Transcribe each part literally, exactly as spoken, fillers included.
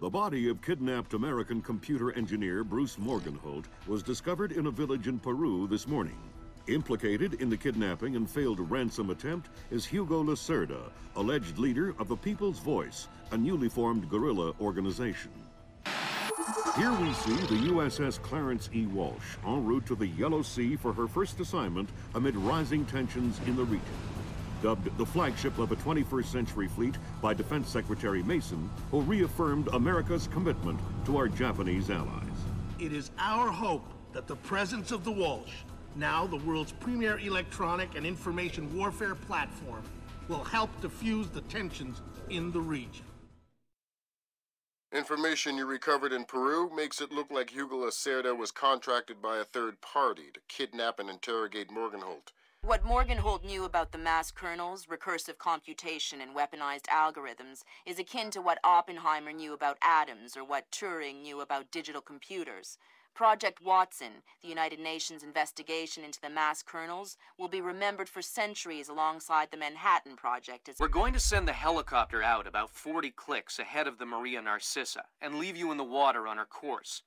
The body of kidnapped American computer engineer Bruce Morgan Holt was discovered in a village in Peru this morning. Implicated in the kidnapping and failed ransom attempt is Hugo Lacerda, alleged leader of the People's Voice, a newly formed guerrilla organization. Here we see the U S S Clarence E. Walsh en route to the Yellow Sea for her first assignment amid rising tensions in the region. Dubbed the flagship of a twenty-first century fleet by Defense Secretary Mason, who reaffirmed America's commitment to our Japanese allies. It is our hope that the presence of the Walsh, now the world's premier electronic and information warfare platform, will help defuse the tensions in the region. Information you recovered in Peru makes it look like Hugo Lacerda was contracted by a third party to kidnap and interrogate Morgan Holt. What Morgan Holt knew about the mass kernels, recursive computation, and weaponized algorithms is akin to what Oppenheimer knew about atoms or what Turing knew about digital computers. Project Watson, the United Nations investigation into the mass kernels, will be remembered for centuries alongside the Manhattan Project. As We're going to send the helicopter out about forty clicks ahead of the Maria Narcissa and leave you in the water on her course.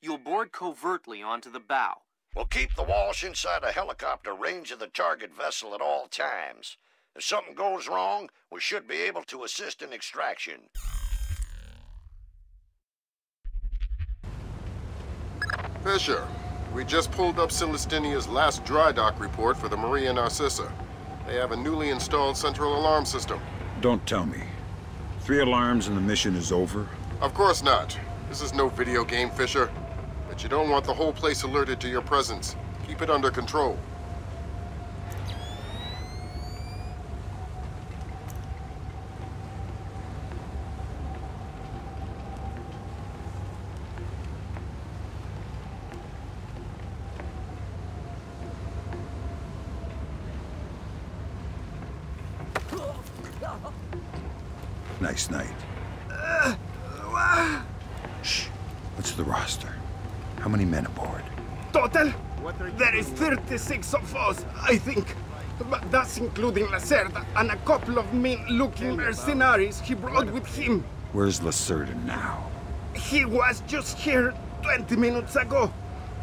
You'll board covertly onto the bow. We'll keep the Walsh inside a helicopter range of the target vessel at all times. If something goes wrong, we should be able to assist in extraction. Fisher, we just pulled up Celestinia's last dry dock report for the Maria Narcissa. They have a newly installed central alarm system. Don't tell me. Three alarms and the mission is over? Of course not. This is no video game, Fisher. But you don't want the whole place alerted to your presence. Keep it under control. Nice night. Shh. What's the roster? How many men aboard? Total? There is thirty-six of us, I think. But that's including Lacerda and a couple of mean-looking mercenaries he brought with him. Where's Lacerda now? He was just here twenty minutes ago,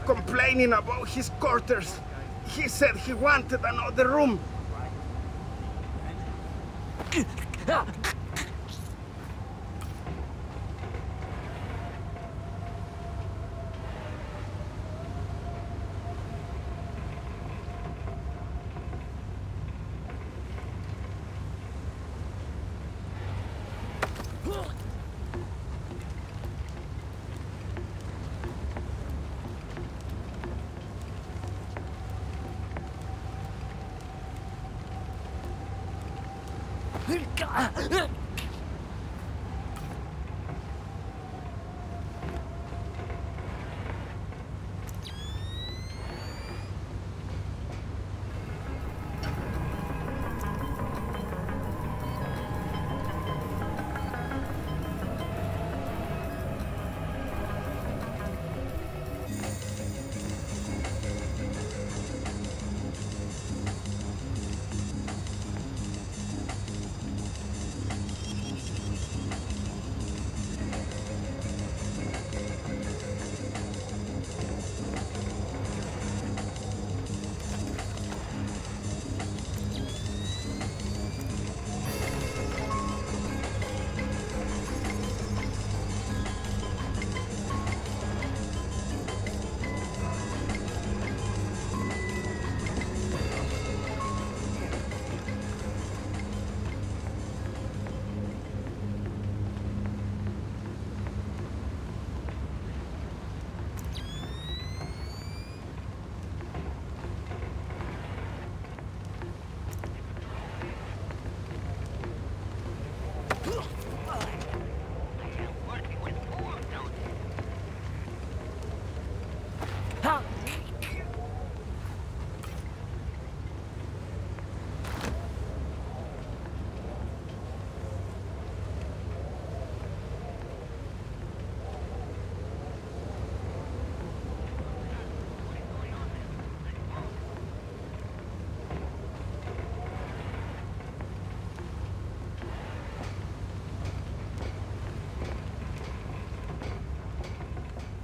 complaining about his quarters. He said he wanted another room.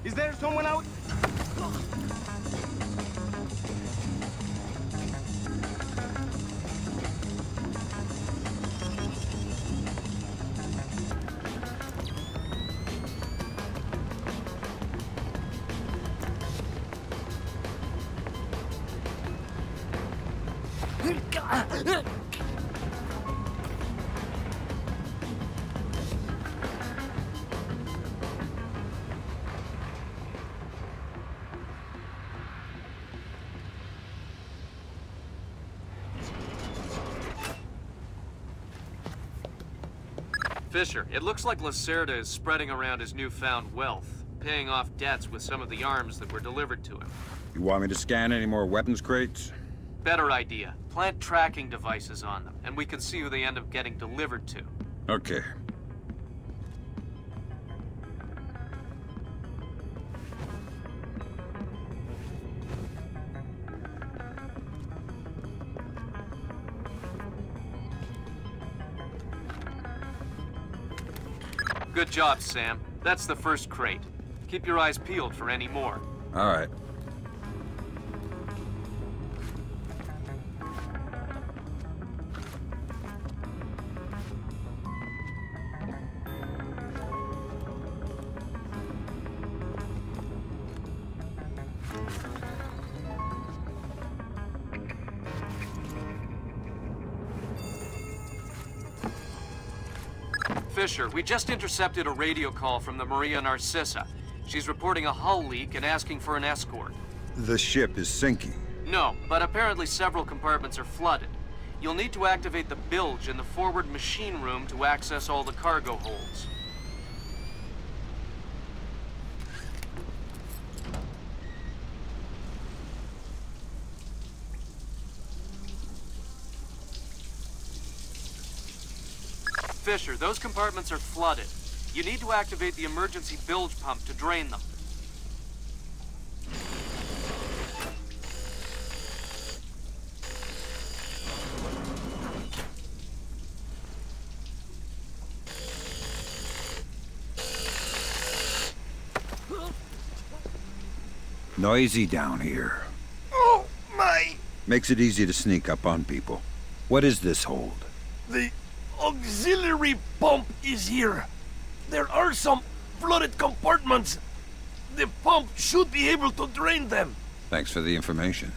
Is there someone out? Fisher, it looks like Lacerda is spreading around his newfound wealth, paying off debts with some of the arms that were delivered to him. You want me to scan any more weapons crates? Better idea. Plant tracking devices on them, and we can see who they end up getting delivered to. Okay. Good job, Sam. That's the first crate. Keep your eyes peeled for any more. All right. Fisher, we just intercepted a radio call from the Maria Narcissa. She's reporting a hull leak and asking for an escort. The ship is sinking. No, but apparently several compartments are flooded. You'll need to activate the bilge in the forward machine room to access all the cargo holds. Fisher, those compartments are flooded. You need to activate the emergency bilge pump to drain them. Noisy down here. Oh, my! Makes it easy to sneak up on people. What is this hold? The auxiliary pump is here. There are some flooded compartments. The pump should be able to drain them. Thanks for the information.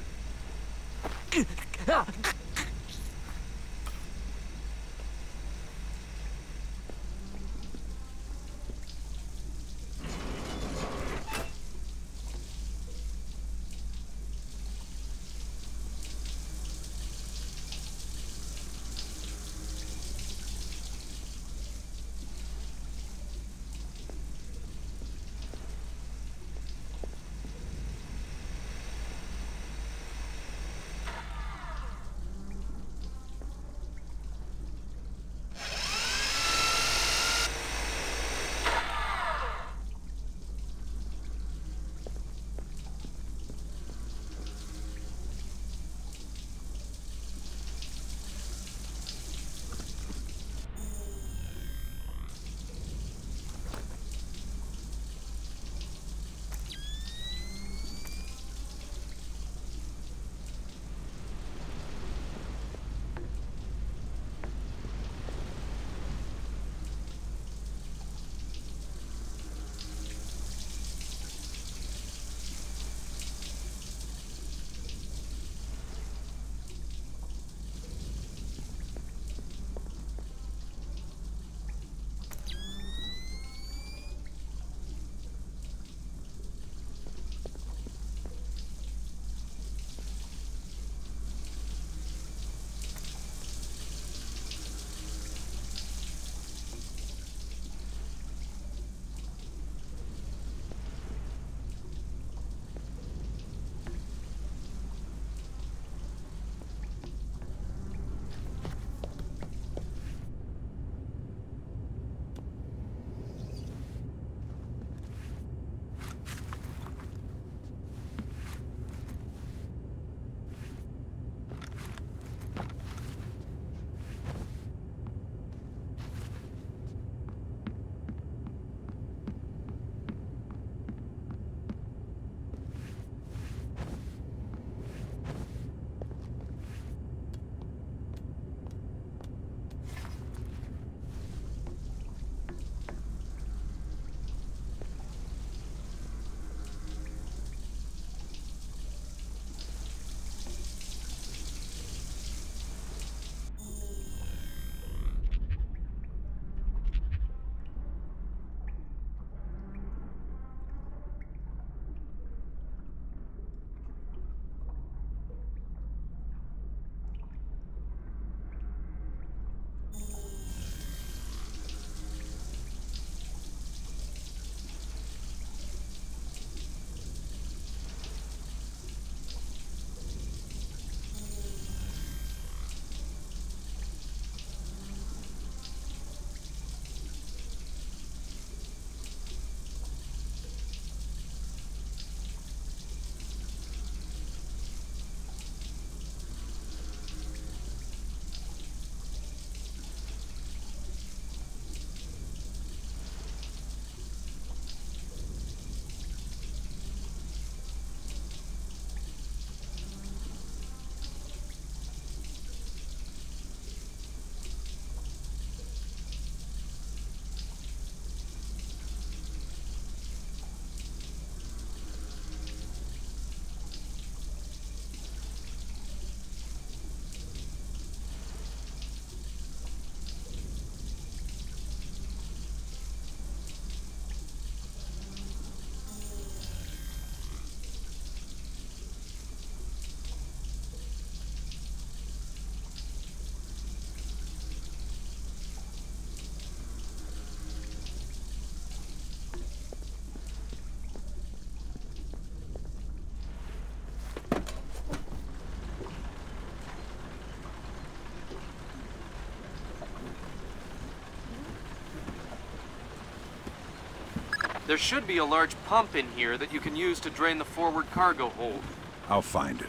There should be a large pump in here that you can use to drain the forward cargo hold. I'll find it.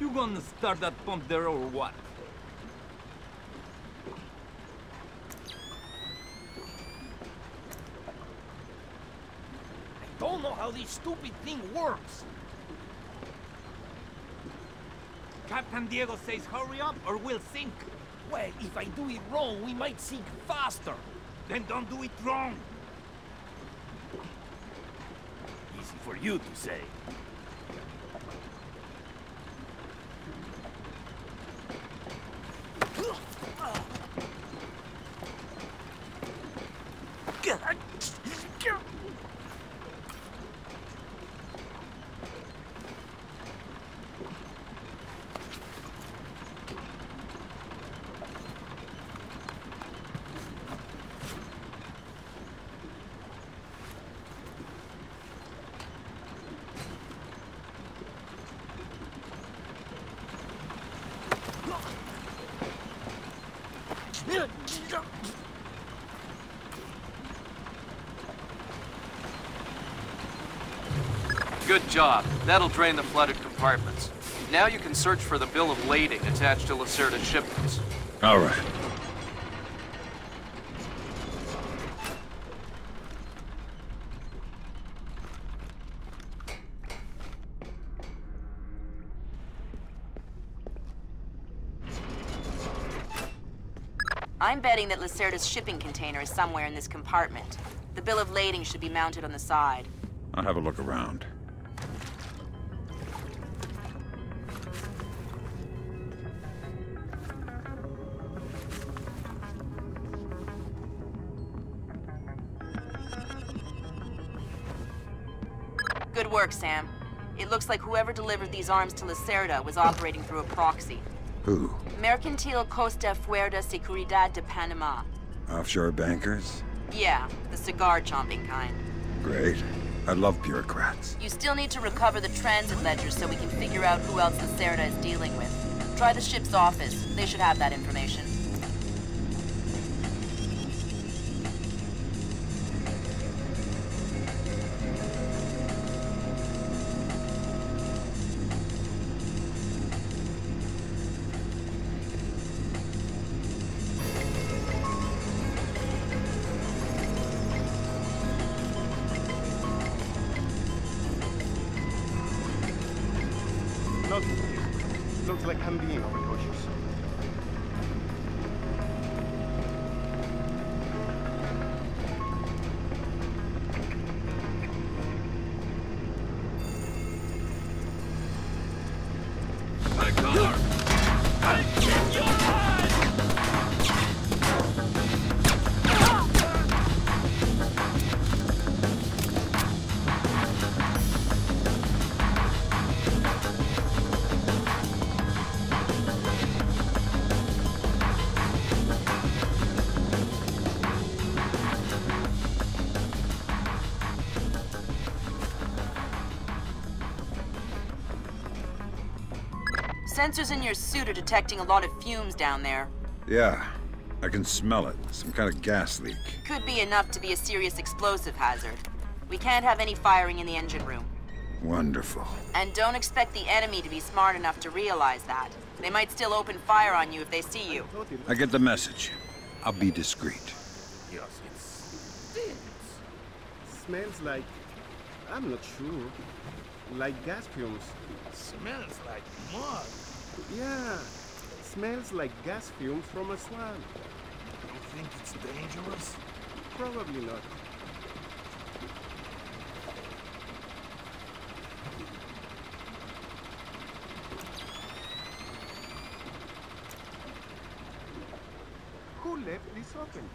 You gonna start that pump there or what? How this stupid thing works. Captain Diego says hurry up or we'll sink. Well, if I do it wrong, we might sink faster. Then don't do it wrong. Easy for you to say. Good job. That'll drain the flooded compartments. Now you can search for the bill of lading attached to Lacerda's shipments. All right. I'm betting that Lacerda's shipping container is somewhere in this compartment. The bill of lading should be mounted on the side. I'll have a look around. Good work, Sam. It looks like whoever delivered these arms to Lacerda was operating through a proxy. Who? Mercantil Costa Fuerza Seguridad de Panama. Offshore bankers? Yeah, the cigar-chomping kind. Great. I love bureaucrats. You still need to recover the transit ledgers so we can figure out who else Lacerda is dealing with. Try the ship's office. They should have that information. Looks like I'm being overcautious. Sensors in your suit are detecting a lot of fumes down there. Yeah, I can smell it. Some kind of gas leak. Could be enough to be a serious explosive hazard. We can't have any firing in the engine room. Wonderful. And don't expect the enemy to be smart enough to realize that. They might still open fire on you if they see you. I get the message. I'll be discreet. Yes, it stinks. Smells like... I'm not sure. Like gas fumes. Smells like mud. Yeah, it smells like gas fumes from a swamp. You think it's dangerous? Probably not. Who left this open?